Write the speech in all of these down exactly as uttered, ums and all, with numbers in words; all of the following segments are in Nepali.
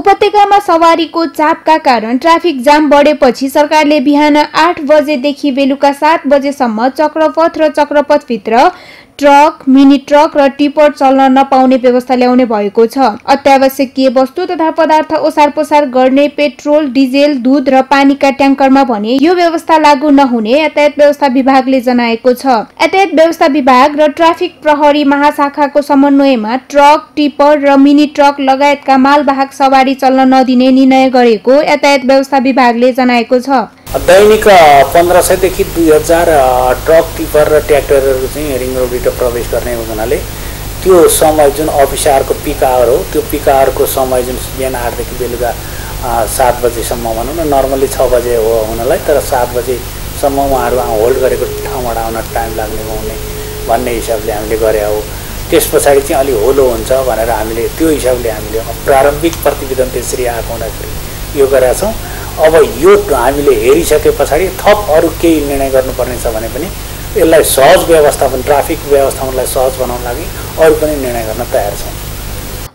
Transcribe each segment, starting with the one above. उपत्यकामा सवारीको चापका कारण ट्राफिक जाम बढेपछि सरकारले बिहान आठ बजेदेखि बेलुका सात बजेसम्म चक्रपथ र चक्रपथभित्र ट्रक, मिनी ट्रक र टिपर चल्न नपाउने व्यवस्था ल्याउने भएको छ। अत्यावश्यक वस्तु तथा पदार्थ ओसार पोसार गर्ने पेट्रोल, डिजेल, दूध र पानीका ट्याङ्करमा भने यो व्यवस्था लागू नहुने यातायात व्यवस्था विभागले जनाएको छ। यातायात व्यवस्था विभाग र ट्राफिक प्रहरी महाशाखाको समन्वयमा ट्रक, टिपर र मिनी ट्रक लगायतका मालवाहक सवारी चल्न नदिने निर्णय गरेको यातायात व्यवस्था विभागले जनाएको छ। दैनिक पंद्रह सौ देखि दुई हजार ट्रक, टिपर र ट्रैक्टर चाहिँ रिङ रोडबाट प्रवेश गर्ने हुनाले त्यो समय जुन अफिस आवरको पिक आवर हो त्यो पिक आवरको समय जुन बिहान आठ देखि बेलुका सात बजेसम्म भनौँ न, नर्मली छ बजे हो हुनलाई, तर सात बजेसम्म उहाँहरू होल्ड गरेको ठाउँबाट आउन टाइम लाग्ने हुने भन्ने हिसाबले हामीले गरे हो। त्यस पछाडि चाहिँ अलि होलो हुन्छ भनेर हामीले त्यो हिसाबले हामीले प्रारम्भिक प्रतिवेदन त्यसरी आएको हुँदाखेरि यो गरेका छौँ। अब यो हामीले हेरिसके पछाडि थप अरू केही निर्णय गर्नुपर्नेछ भने पनि यसलाई सहज व्यवस्थापन, ट्राफिक व्यवस्थापनलाई सहज बनाउन लागि अरू पनि निर्णय गर्न तयार छौँ।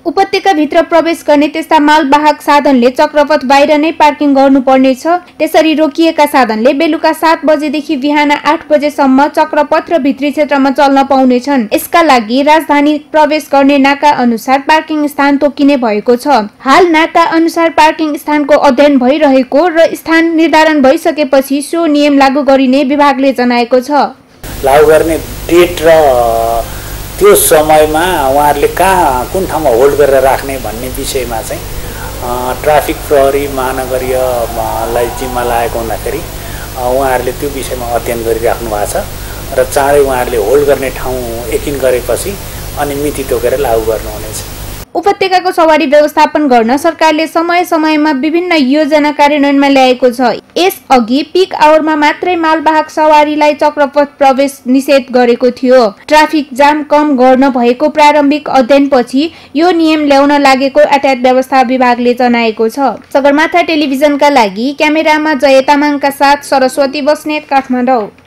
उपत्यकाभित्र प्रवेश गर्ने त्यस्ता मालवाहक साधनले चक्रपथ बाहिर नै पार्किङ गर्नुपर्नेछ। त्यसरी रोकिएका साधनले बेलुका सात बजेदेखि बिहान आठ बजेसम्म चक्रपथ र भित्री क्षेत्रमा चल्न पाउनेछन्। यसका लागि राजधानी प्रवेश गर्ने नाका अनुसार पार्किङ स्थान तोकिने भएको छ। हाल नाका अनुसार पार्किङ स्थानको अध्ययन भइरहेको र स्थान निर्धारण भइसकेपछि सो नियम लागू गरिने विभागले जनाएको छ। लागू गर्ने डेट र त्यो समयमा उहाँहरूले कहाँ कुन ठाउँमा होल्ड गरेर राख्ने भन्ने विषयमा चाहिँ ट्राफिक प्रहरी महानगरीयलाई जिम्मा लागेको हुँदाखेरि उहाँहरूले त्यो विषयमा अध्ययन गरिराख्नु भएको छ र चाँडै उहाँहरूले होल्ड गर्ने ठाउँ यकिन गरेपछि अनि मिति तोकेर लागू गर्नुहुनेछ। उपत्यकाको सवारी व्यवस्थापन गर्न सरकारले समय समयमा विभिन्न योजना कार्यान्वयनमा ल्याएको छ। यसअघि पिक आवरमा मात्रै मालवाहक सवारीलाई चक्रपथ प्रवेश निषेध गरेको थियो। ट्राफिक जाम कम गर्न भएको प्रारम्भिक अध्ययनपछि यो नियम ल्याउन लागेको यातायात व्यवस्था विभागले जनाएको छ। सगरमाथा टेलिभिजनका लागि क्यामेरामा जय तामाङका साथ सरस्वती बस्नेत, काठमाडौँ।